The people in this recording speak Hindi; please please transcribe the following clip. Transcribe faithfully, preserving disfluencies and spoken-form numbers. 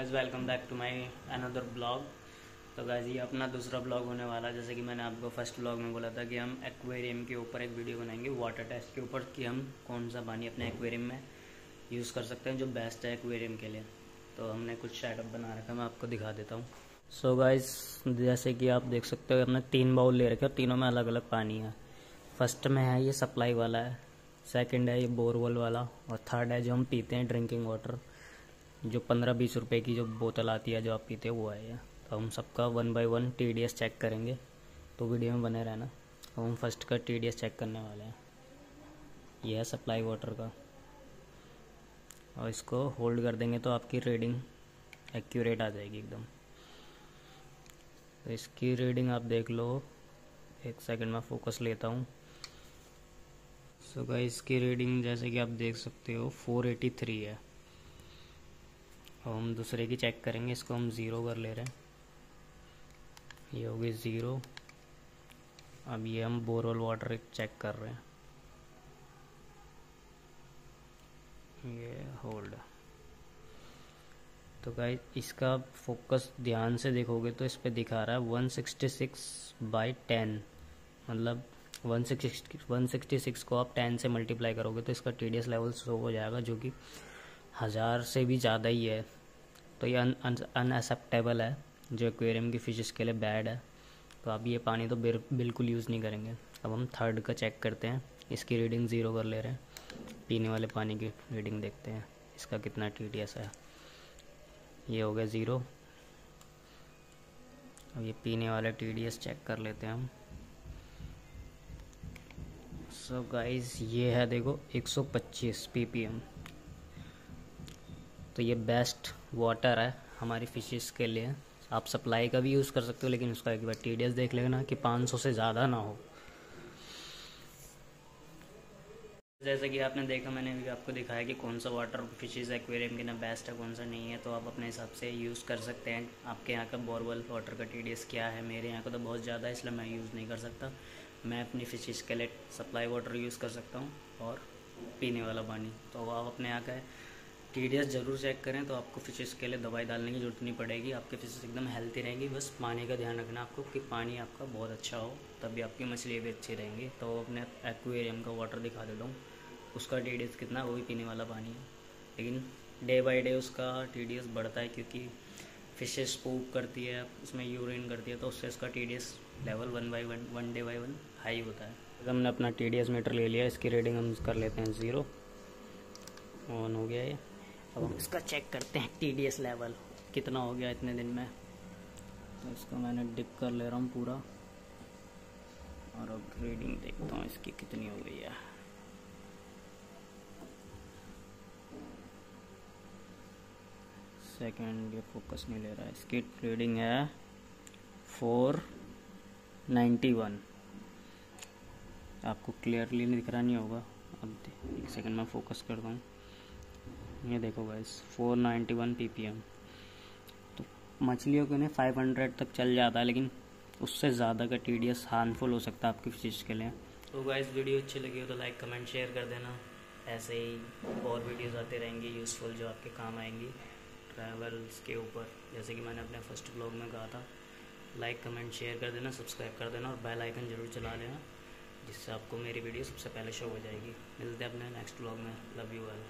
Guys welcome back to my another blog. तो गाइस ये अपना दूसरा ब्लॉग होने वाला है। जैसे कि मैंने आपको फर्स्ट ब्लॉग में बोला था कि हम एक्वेरियम के ऊपर एक वीडियो बनाएंगे, वाटर टेस्ट के ऊपर, कि हम कौन सा पानी अपने एक्वेरियम में यूज़ कर सकते हैं जो बेस्ट है एक्वेरियम के लिए। तो हमने कुछ सेटअप बना रखा है, मैं आपको दिखा देता हूँ। सो गाइस जैसे कि आप देख सकते हो हमने तीन बाउल ले रखे और तीनों में अलग अलग पानी है। फर्स्ट में है ये सप्लाई वाला है, सेकेंड है ये बोरवेल वाला, और थर्ड है जो हम पीते हैं ड्रिंकिंग वाटर, जो पंद्रह बीस रुपए की जो बोतल आती है जो आप पीते हो वो है। तो हम सबका one by one TDS check करेंगे, तो वीडियो में बने रहना। तो हम फर्स्ट का टीडीएस चेक करने वाले हैं। यह है सप्लाई वाटर का, और इसको होल्ड कर देंगे तो आपकी रीडिंग एक्यूरेट आ जाएगी एकदम। तो इसकी रीडिंग आप देख लो, एक सेकंड में फोकस लेता हूँ। सो गाइस इसकी रीडिंग जैसे कि आप देख सकते हो फोर एटी थ्री है। और हम दूसरे की चेक करेंगे, इसको हम ज़ीरो कर ले रहे हैं, ये हो गई ज़ीरो। अब ये हम बोरवेल वाटर चेक कर रहे हैं, ये होल्ड। तो गाइस इसका फोकस ध्यान से देखोगे तो इस पे दिखा रहा है one sixty six by ten, मतलब वन सिक्सटी सिक्स को आप टेन से मल्टीप्लाई करोगे तो इसका टीडीएस लेवल शो हो जाएगा, जो कि हज़ार से भी ज़्यादा ही है। तो ये अनएक्सेप्टेबल है, जो एक्वेरियम की फिशेस के लिए बैड है। तो आप ये पानी तो बिल्कुल यूज़ नहीं करेंगे। अब हम थर्ड का चेक करते हैं, इसकी रीडिंग ज़ीरो कर ले रहे हैं। पीने वाले पानी की रीडिंग देखते हैं, इसका कितना टीडीएस है। ये हो गया ज़ीरो। अब ये पीने वाला टीडीएस चेक कर लेते हैं हम। सो गाइस ये है देखो एक सौ पच्चीस पीपीएम। तो ये बेस्ट वाटर है हमारी फिशेस के लिए। आप सप्लाई का भी यूज़ कर सकते हो, लेकिन उसका एक बार टीडीएस देख लेना कि पाँच सौ से ज़्यादा ना हो। जैसे कि आपने देखा, मैंने भी आपको दिखाया कि कौन सा वाटर फिशेस एक्वेरियम के ना बेस्ट है, कौन सा नहीं है। तो आप अपने हिसाब से यूज़ कर सकते हैं। आपके यहाँ का बोरवेल वाटर का टीडीएस क्या है? मेरे यहाँ का तो बहुत ज़्यादा है, इसलिए मैं यूज़ नहीं कर सकता। मैं अपनी फिशेस के लिए सप्लाई वाटर यूज़ कर सकता हूँ और पीने वाला पानी। तो आप अपने यहाँ का टीडीएस ज़रूर चेक करें, तो आपको फिशेस के लिए दवाई डालने की ज़रूरत नहीं पड़ेगी। आपके फिशेस एकदम हेल्थी रहेंगी। बस पानी का ध्यान रखना आपको कि पानी आपका बहुत अच्छा हो, तभी आपकी मछलियाँ भी अच्छी रहेंगी। तो अपने एक्वेरियम का वाटर दिखा देता हूँ, उसका टीडीएस कितना, वो भी पीने वाला पानी है। लेकिन डे बाई डे उसका टीडीएस बढ़ता है, क्योंकि फिशेस पूप करती है, उसमें यूरिन करती है, तो उससे उसका TDS level one by one one day by one high होता है। तो हमने अपना टीडीएस मीटर ले लिया, इसकी रीडिंग हम कर लेते हैं ज़ीरो। ऑन हो गया ये। अब हम इसका चेक करते हैं टीडीएस लेवल कितना हो गया इतने दिन में। तो इसको मैंने डिप कर ले रहा हूँ पूरा, और अब रीडिंग देखता हूँ इसकी कितनी हो गई है। सेकंड ये फोकस नहीं ले रहा है, इसकी रीडिंग है फोर नाइन्टी वन। आपको क्लियरली नहीं दिख रहा, नहीं होगा। अब एक सेकंड में फोकस करता हूँ, ये देखो guys four ninety one PPM. तो मछलियों के लिए फाइव हंड्रेड तक चल जाता है, लेकिन उससे ज़्यादा का टीडीएस हार्मफुल हो सकता है आपकी फिश के लिए। तो गाइस वीडियो अच्छी लगी हो तो लाइक कमेंट शेयर कर देना। ऐसे ही और वीडियोस आते रहेंगे यूज़फुल, जो आपके काम आएंगी ट्रैवल्स के ऊपर। जैसे कि मैंने अपने फर्स्ट ब्लॉग में कहा था, लाइक कमेंट शेयर कर देना, सब्सक्राइब कर देना, और बेल आइकन जरूर चला लेना, जिससे आपको मेरी वीडियो सबसे पहले शो हो जाएगी। मिलते हैं अपने नेक्स्ट ब्लॉग में। Love you all.